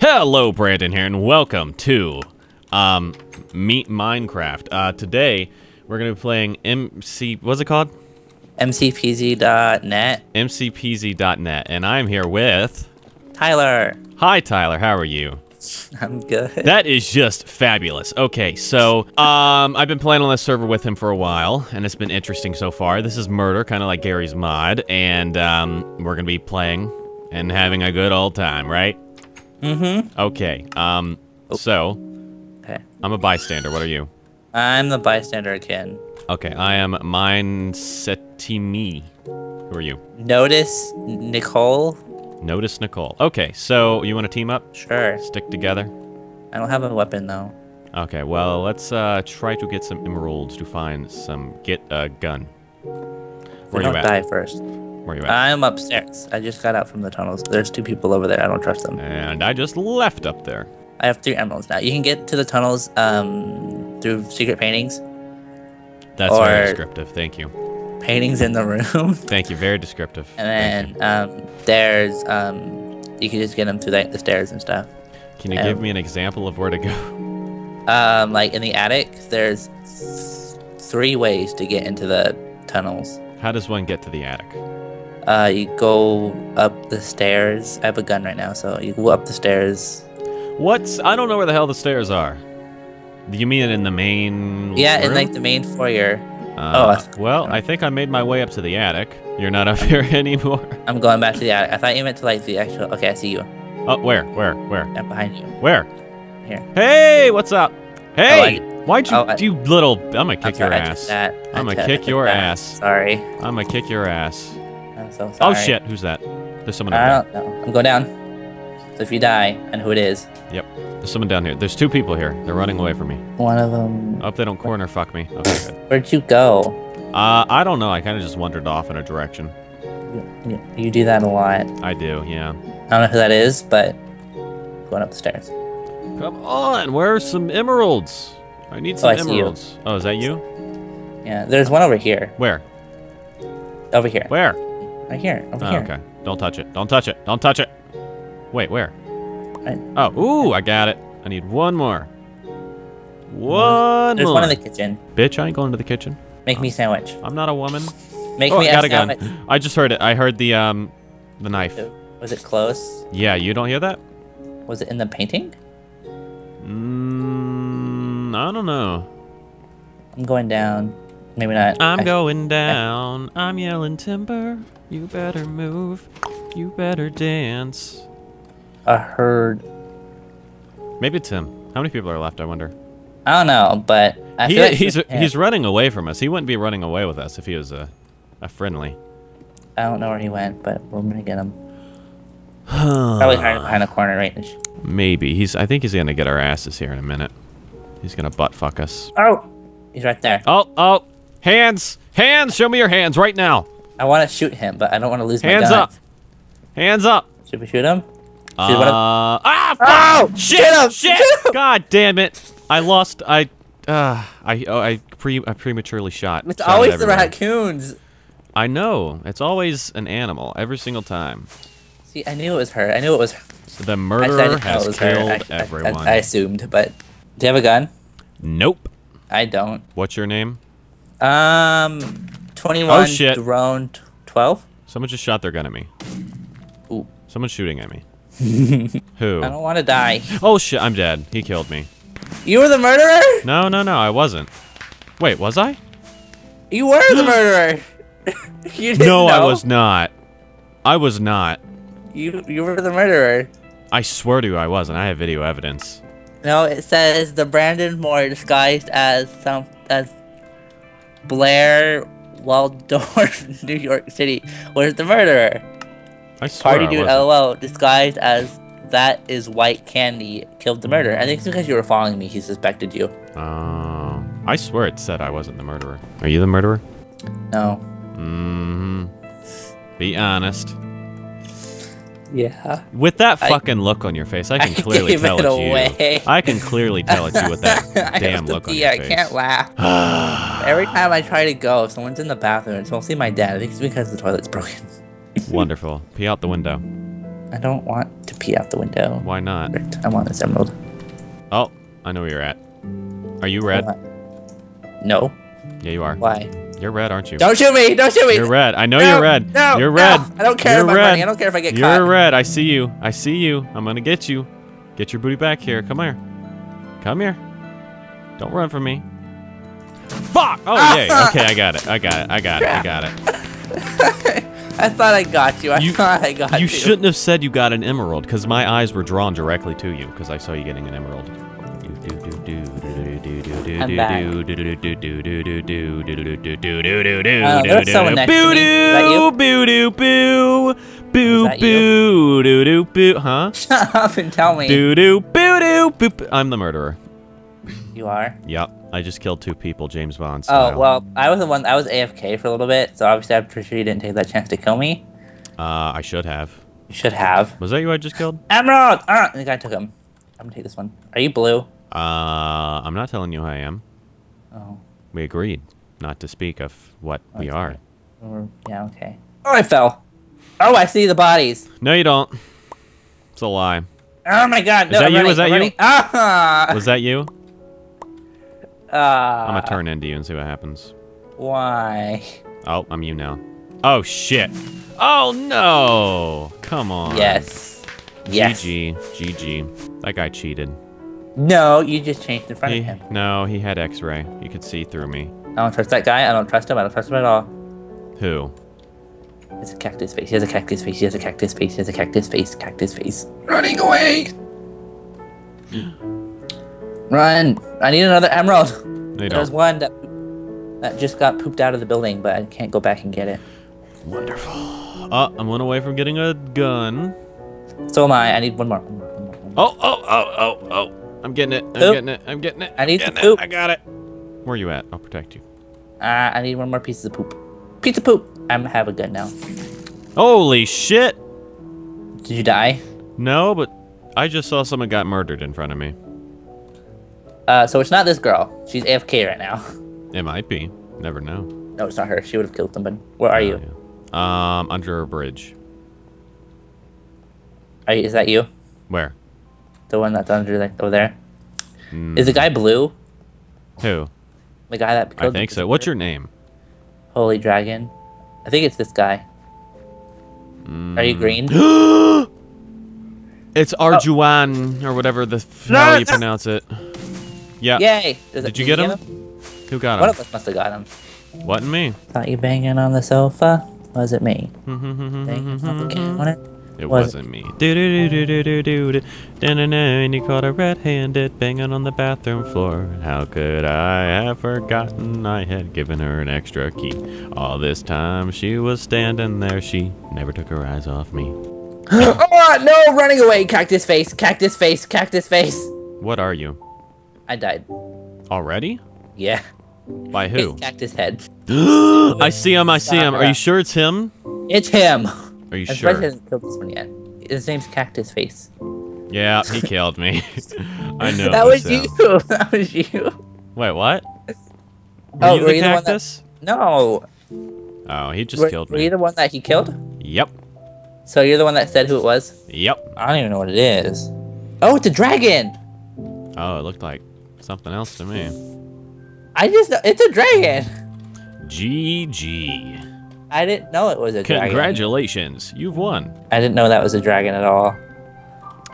Hello, Brandon here, and welcome to Meet Minecraft. Today we're gonna be playing what's it called? MCPZ.net. MCPZ.net, and I'm here with Tyler. Hi, Tyler. How are you? I'm good. That is just fabulous. Okay, so I've been playing on this server with him for a while, and it's been interesting so far. This is murder, kind of like Garry's Mod, and we're gonna be playing and having a good old time, right? Mm-hmm. Okay, okay. I'm a bystander, what are you? I'm the bystander, Ken. Okay, I am Minecetimi. Who are you? Notice Nicole. Notice Nicole. Okay, so you want to team up? Sure. Stick together? I don't have a weapon, though. Okay, well, let's try to get some emeralds to find some... get a gun. Where are you at? Die first. Where you at? I'm upstairs. I just got out from the tunnels. There's two people over there. I don't trust them. And I just left up there. I have 3 emeralds now. You can get to the tunnels through secret paintings. That's very descriptive. Thank you. Paintings in the room. Thank you. Very descriptive. And then there's you can just get them through the stairs and stuff. Can you give me an example of where to go? Like in the attic, there's 3 ways to get into the tunnels. How does one get to the attic? You go up the stairs. I have a gun right now, so you go up the stairs. What's... I don't know where the hell the stairs are. Do you mean in the main... Yeah, room? In like the main foyer. Well, I think I made my way up to the attic. You're not up here anymore. I'm going back to the attic. I thought you meant to like the actual... Okay, I see you. Oh, where? I'm behind you. Where? Here. Hey, what's up? Hey! Oh, why'd you... you little... I'm gonna kick your ass. I'm gonna kick your ass. Sorry. I'm gonna kick your ass. I'm so sorry. Oh shit, who's that? There's someone down here. I don't know. I'm going down. So if you die, I know who it is. Yep. There's someone down here. There's 2 people here. They're running away from me. One of them... I hope they don't corner fuck me. Okay, good. Where'd you go? I don't know. I kind of just wandered off in a direction. You do that a lot. I do, yeah. I don't know who that is, but... Going up the stairs. Come on! Where are some emeralds? I need some emeralds. Oh, is that you? Yeah, there's one over here. Where? Over here. Where? Right here, over here. Okay. Don't touch it. Don't touch it. Don't touch it. Wait, where? Oh, ooh, I got it. I need one more. There's one in the kitchen. Bitch, I ain't going to the kitchen. Make me a sandwich. I'm not a woman. Make me a sandwich. I just heard it. I heard the knife. Was it close? Yeah, you don't hear that? Was it in the painting? I don't know. I'm going down. Maybe not. I'm going down. I'm yelling timber. You better move. You better dance. I heard. Maybe it's him. How many people are left, I wonder? I don't know, but I feel like he's running away from us. He wouldn't be running away with us if he was a friendly. I don't know where he went, but we're gonna get him. Probably hiding behind a corner, right? Maybe. I think he's gonna get our asses here in a minute. He's gonna butt fuck us. Oh, he's right there. Oh. Hands! Hands! Show me your hands right now! I want to shoot him, but I don't want to lose my gun. Hands up! Hands up! Should we shoot him? Oh! Shit! Shit! God damn it! I lost... I prematurely shot. It's always the raccoons! I know. It's always an animal. Every single time. See, I knew it was her. I knew it was her. The murderer has killed everyone. I assumed, but... Do you have a gun? Nope. I don't. What's your name? 21. Oh, shit. Drone 12. Someone just shot their gun at me. Ooh. Someone's shooting at me. Who? I don't want to die. Oh shit, I'm dead. He killed me. You were the murderer? No, I wasn't. Wait, was I? You were the murderer. You didn't know? I was not. I was not. You were the murderer. I swear to you, I wasn't. I have video evidence. No, it says the Brandon Moore disguised as Blair Waldorf, New York City, was the murderer. I swear Party dude, LOL, disguised as that is white candy, killed the murderer. I think it's because you were following me, he suspected you. Oh, I swear it said I wasn't the murderer. Are you the murderer? No. Be honest. Yeah. With that fucking look on your face, I can clearly tell it's you. I can clearly tell it's you with that damn look on your face. I can't laugh. Every time I try to go, if someone's in the bathroom, it's mostly my dad. I think it's because the toilet's broken. Wonderful. Pee out the window. I don't want to pee. pee out the window. Why not? Perfect. I want this emerald. Oh, I know where you're at. Are you red? No. Yeah, you are. Why? You're red, aren't you? Don't shoot me! Don't shoot me! You're red. I know you're red. No, you're red. No. I don't care about money. I don't care if I get caught. You're red. I see you. I see you. I'm gonna get you. Get your booty back here. Come here. Come here. Don't run from me. Fuck! Oh, yay. Okay, I got it. I got it. I got it. I got it. I thought I got you. I thought I got you. You shouldn't have said you got an emerald, because my eyes were drawn directly to you, because I saw you getting an emerald. I'm back. There's someone next to me. Is that you? Huh? Shut up and tell me. I'm the murderer. You are? Yep. I just killed two people, James Bond style. Oh, well, I was the one, I was AFK for a little bit, so obviously I'm pretty sure you didn't take that chance to kill me. I should have. You should have. Was that you I just killed? Emerald! Ah, the guy took him. I'm gonna take this one. Are you blue? I'm not telling you who I am. Oh. We agreed not to speak of what we are. Right. Yeah, okay. Oh, I fell. Oh, I see the bodies. No, you don't. It's a lie. Oh my god, no, Was that you? Ah! Was that you? I'm gonna turn into you and see what happens. Why? Oh, I'm you now. Oh, shit. Oh, no. Come on. Yes. Yes. GG. GG. That guy cheated. No, you just changed in front of him. No, he had x-ray. You could see through me. I don't trust that guy. I don't trust him. I don't trust him at all. Who? It's a cactus face. He has a cactus face. He has a cactus face. He has a cactus face. Cactus face. Running away! Run! I need another emerald. There's one that just got pooped out of the building, but I can't go back and get it. Wonderful. Oh, I'm one away from getting a gun. So am I. I need one more. Oh! I'm getting it. I'm getting it. I need to poop. I got it. Where are you at? I'll protect you. I need one more piece of poop. Piece of poop. I'm gonna have a gun now. Holy shit! Did you die? No, but I just saw someone got murdered in front of me. So it's not this girl. She's AFK right now. It might be. Never know. No, it's not her. She would have killed somebody. Where are you? Yeah. Under a bridge. Is that you? Where? The one that's under over there. Mm. Is the guy blue? Who? The guy that killed. I think so. What's your name? Holy Dragon. I think it's this guy. Mm. Are you green? It's Arjuan or whatever how you pronounce it. Yeah. Yay! Did you get him? Who got him? One of us must have got him. What and me? Thought you banging on the sofa? Was it me? It wasn't me. And you caught a red-handed banging on the bathroom floor. How could I have forgotten I had given her an extra key? All this time she was standing there. She never took her eyes off me. Oh no! Running away! Cactus face! Cactus face! Cactus face! What are you? I died. Already? Yeah. By who? It's Cactus Head. I see him. I see him. Are you sure it's him? It's him. Are you sure? I haven't killed this one yet. His name's Cactus Face. Yeah, he killed me. I know. That was you. That was you. Wait, what? Were you the cactus? No. Oh, he just killed me. Were you the one that he killed? Yep. So you're the one that said who it was? Yep. I don't even know what it is. Oh, it's a dragon. Oh, it looked like something else to me. I just know it's a dragon. GG. I didn't know it was a dragon. Congratulations, you've won. I didn't know that was a dragon at all.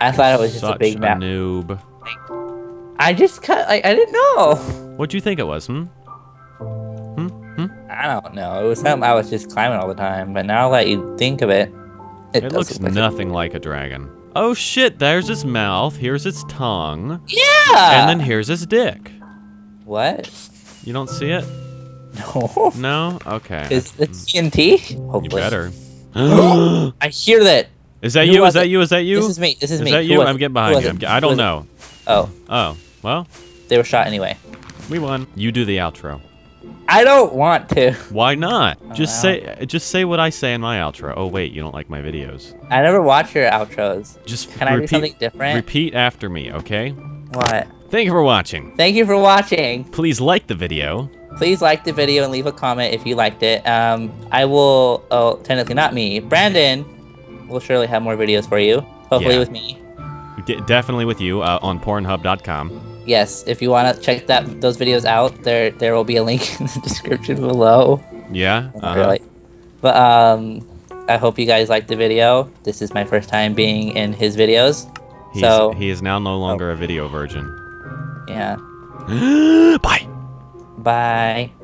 I thought it was just a big map. Such a noob. I just I didn't know. What do you think it was? I don't know. It was something I was just climbing all the time, but now that you think of it, it looks nothing like a dragon. Oh shit, there's its mouth, here's its tongue. Yeah! And then here's its dick. What? You don't see it? No. No? Okay. Is it TNT? Hopefully. You better. I hear that. Is that you? Is that you? Is that you? This is me. This is me. Is that you? I'm getting behind you. I don't know. Oh. Oh. Well? They were shot anyway. We won. You do the outro. I don't want to. Why not? Just say what I say in my outro. Oh wait, you don't like my videos. I never watch your outros. Just can I do something different? Repeat after me, okay? What? Thank you for watching. Thank you for watching. Please like the video. Please like the video and leave a comment if you liked it. I will. Oh, technically not me. Brandon will surely have more videos for you. Hopefully with me. Definitely with you on Pornhub.com. Yes, if you want to check those videos out, there will be a link in the description below. Yeah. Really. But I hope you guys liked the video. This is my first time being in his videos. So he is now no longer a video virgin. Yeah. Bye. Bye.